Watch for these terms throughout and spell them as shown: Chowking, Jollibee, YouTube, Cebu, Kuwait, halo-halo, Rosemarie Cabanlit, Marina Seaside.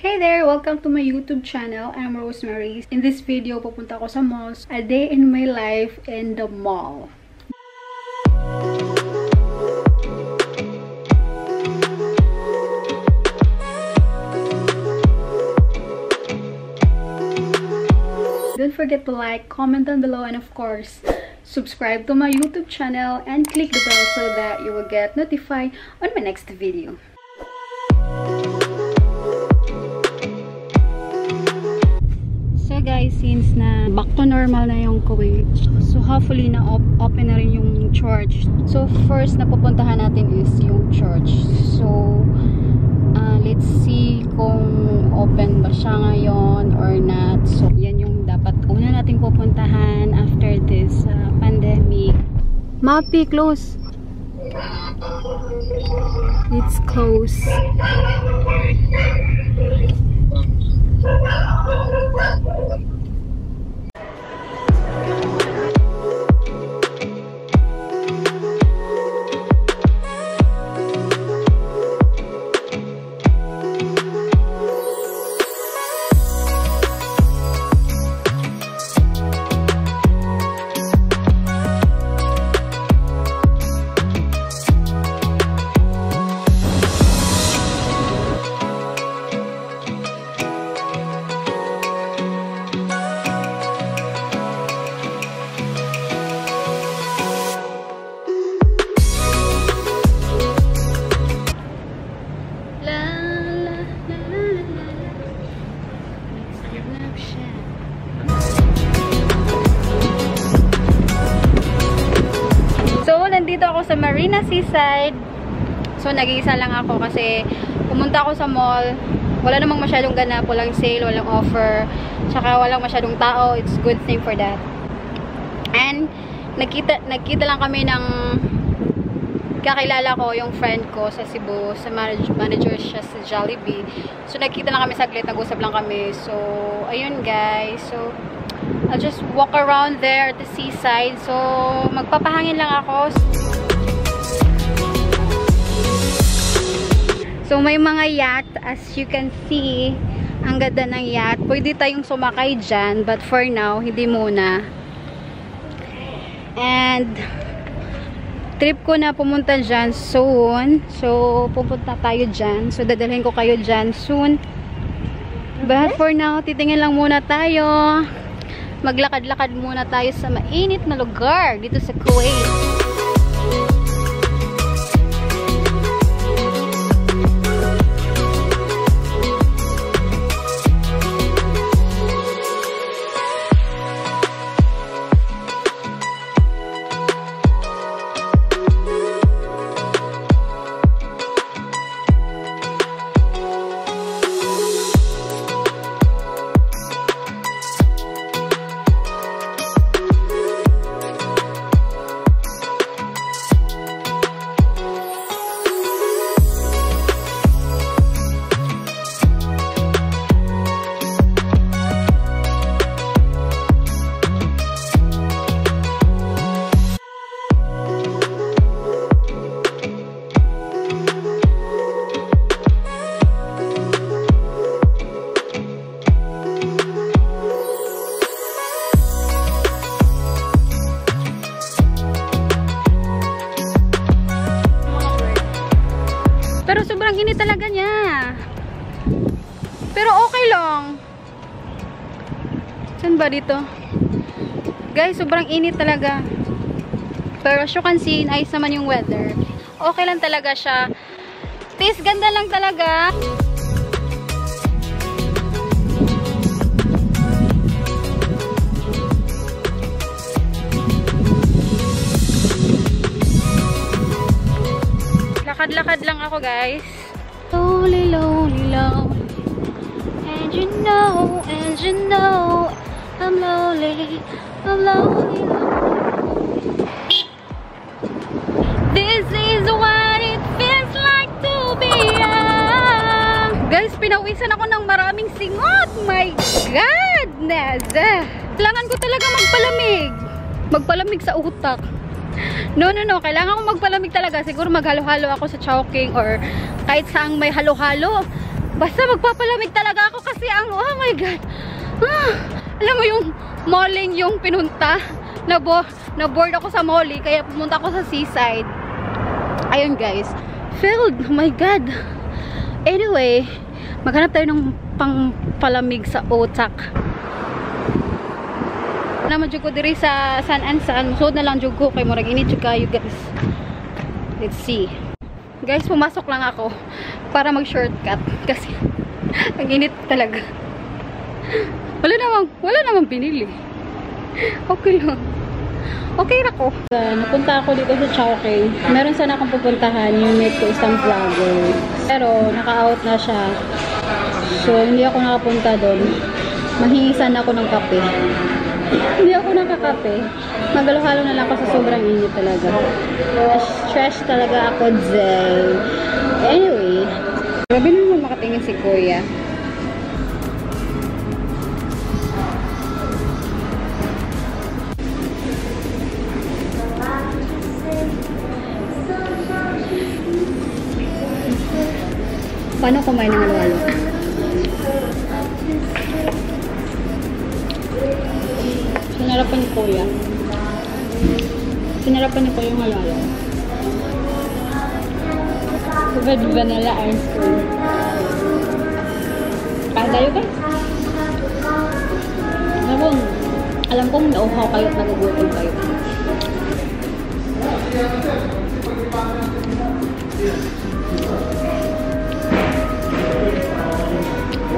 Hey there! Welcome to my YouTube channel. I'm Rosemarie. In this video, pupunta ako sa malls. A day in my life in the mall. Don't forget to like, comment down below, and of course, subscribe to my YouTube channel and click the bell so that you will get notified on my next video. Guys, since na back to normal na yung Kuwait, so hopefully na open na rin yung church. So first na pupuntahan natin is yung church. So let's see kung open ba siya ngayon or not. So yan yung dapat una nating pupuntahan after this pandemic. Mapi, close. It's close. Sa Marina Seaside. So nag-iisa lang ako kasi pumunta ako sa mall. Wala namang masyadong ganap, walang sale, walang offer, tsaka walang masyadong tao. It's a good thing for that. And nagkita lang kami ng kakilala ko, yung friend ko sa Cebu, sa manager siya sa Jollibee. So nagkita lang kami saglit, nag-usap lang kami. So ayun guys. So I'll just walk around there at the seaside. So magpapahangin lang ako. So may mga yacht, as you can see, ang ganda ng yacht. Pwede tayong sumakay dyan, but for now, hindi muna. And trip ko na pumunta dyan soon. So pupunta tayo dyan. So dadalhin ko kayo dyan soon. But for now, titingin lang muna tayo. Maglakad-lakad muna tayo sa mainit na lugar dito sa Kuwait. Pero sobrang init talaga niya. Pero okay lang. Saan ba dito? Guys, sobrang init talaga. Pero as you can see, nice naman yung weather. Okay lang talaga siya. Tis, ganda lang talaga. Lakad lang ako guys. Lonely, lonely, lonely. And you know, I'm lonely, I'm lonely, lonely. This is what it feels like to be young. Guys, pinawisan ako ng maraming singot. My goodness. Kailangan ko talaga magpalamig. Magpalamig sa utak. No. Kailangan ko magpalamig talaga. Siguro maghalo-halo ako sa Chowking or kahit saang may halo-halo. Basta magpapalamig talaga ako kasi ang, oh my God. Ah, alam mo yung malling yung pinunta. Na board ako sa mall kaya pumunta ako sa seaside. Ayun guys. Filled. Oh my God. Anyway, maghanap tayo ng pangpalamig sa Otak. Naman jud ko diri sa San Ansan. Musod na lang jud ko kay murag init jud kayo guys. Let's see. Guys, pumasok lang ako para mag-shortcut kasi ang init talaga. Wala namang pinili. Okay lang. Okay na ko. Napunta ako dito sa Chowkay. Meron sana akong pupuntahan, yung mate ko isang vlogger. Pero naka-out na siya. So hindi ako nakapunta doon. Mahingi sana ako ng kape. Hindi ako nakakape. Magalo-halo na lang ako sa sobrang init talaga. Stress talaga ako, Zay. Anyway, grabe naman makatingin si Kuya. Paano kumain ng halo-halo? Sinarapan ni Kuya yung halo-halo. With vanilla ice cream. Kaya tayo guys. Alam kong nauhaw kayo at nagugutom kayo.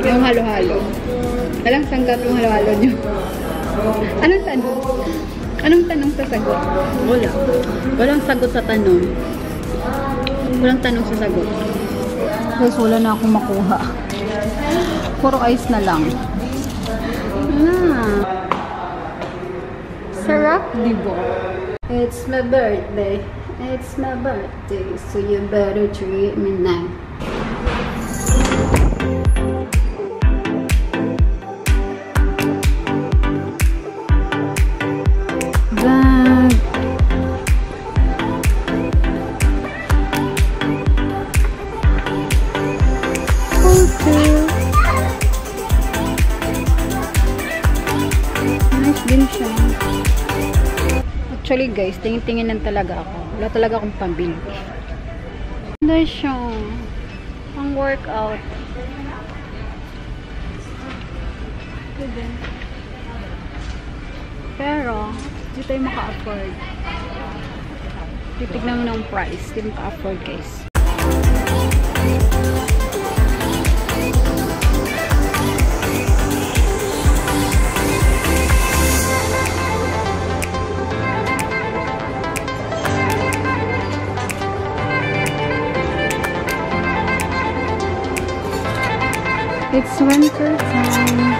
yung halo-halo nyo? Anong tanong? Anong tanong sa sagot? Wala. Walang sagot sa tanong. Walang tanong sa sagot. Guys, wala na akong makuha. Puro ice na lang. Sarap, di ba? It's my birthday. It's my birthday. So you better treat me now. Actually guys, tingin-tingin lang talaga ako. Wala talaga akong pambili. Ganda siya. Ang workout. Pero, hindi tayo maka-afford. Titignan mo ng price. Hindi maka-afford guys. It's winter time.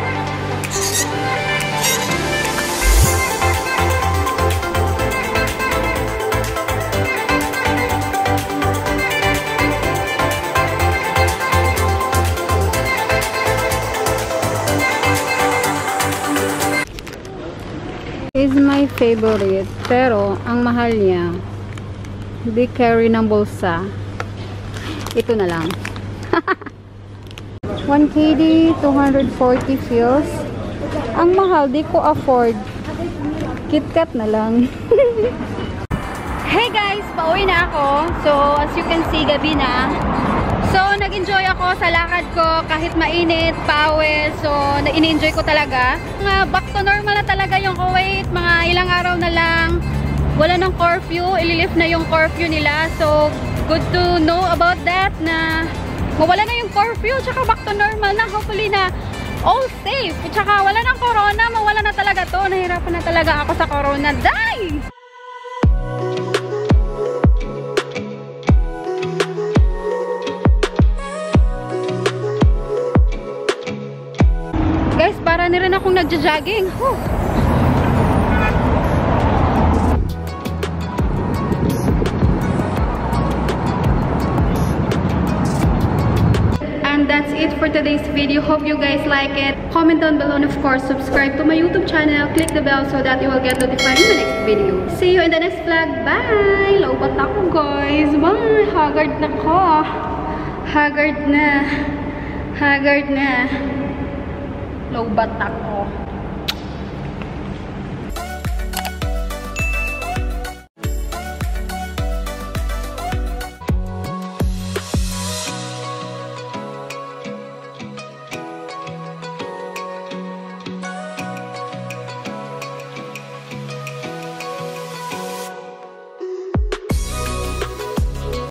Is my favorite, pero ang mahal niya. Hindi carry ng bulsa. Ito na lang. 1 KD, 240 feels. Ang mahal, di ko afford. KitKat na lang. Hey guys, pauwi na ako. So, as you can see, gabi na. So, nag-enjoy ako sa lakad ko kahit mainit, pawis. So, in-enjoy ko talaga. Back to normal na talaga yung Kuwait. Mga ilang araw na lang. Wala ng curfew. Ililift na yung curfew nila. So, good to know about that na mawala na yung curfew, tsaka back to normal na. Hopefully na all safe. Tsaka wala ng corona, mawala na talaga to. Nahirapan na talaga ako sa corona. Die! Marami rin akong nagja-jogging. And that's it for today's video. Hope you guys like it. Comment down below, and of course, subscribe to my YouTube channel. Click the bell so that you will get notified in my next video. See you in the next vlog. Bye! Laupat ako, guys. Bye! Haggard na ko. Haggard na. Haggard na. Low batak.